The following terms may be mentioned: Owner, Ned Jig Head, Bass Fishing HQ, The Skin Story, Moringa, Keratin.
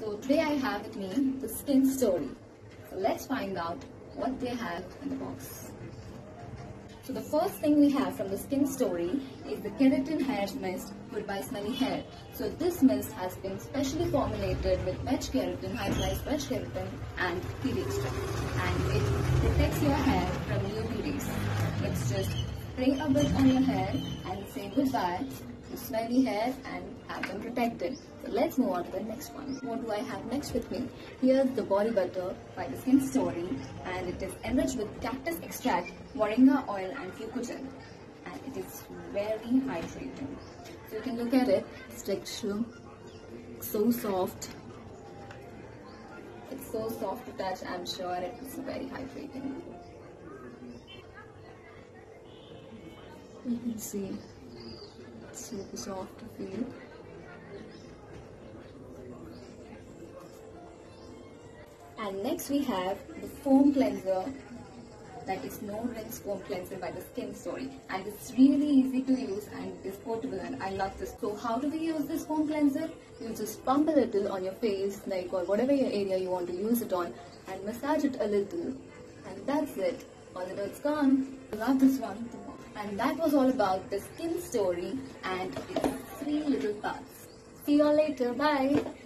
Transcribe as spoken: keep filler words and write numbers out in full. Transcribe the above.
So today I have with me The Skin Story. So let's find out what they have in the box. So the first thing we have from The Skin Story is the Keratin Hair Mist Goodbye Smelly Hair. So this mist has been specially formulated with vetch keratin, high-priced vetch keratin and kiri extract, and it protects your hair from U V rays. It's just spray a bit on your hair and say goodbye to smelly hair and have them protected. So let's move on to the next one. What do I have next with me? Here's the Body Butter by The Skin Story, and it is enriched with cactus extract, moringa oil and fuku gel, and it is very hydrating. So you can look at it, its texture, so soft. It's so soft to touch, I'm sure it's very hydrating. You can see it's super soft to feel. And next we have the foam cleanser, that is No Rinse Foam Cleanser by The Skin Story, and it's really easy to use and it's portable, and I love this. So how do we use this foam cleanser? You just pump a little on your face, like, or whatever your area you want to use it on, and massage it a little, and that's it. Although it's gone. I love this one. And that was all about The Skin Story and its three little parts. See you all later. Bye.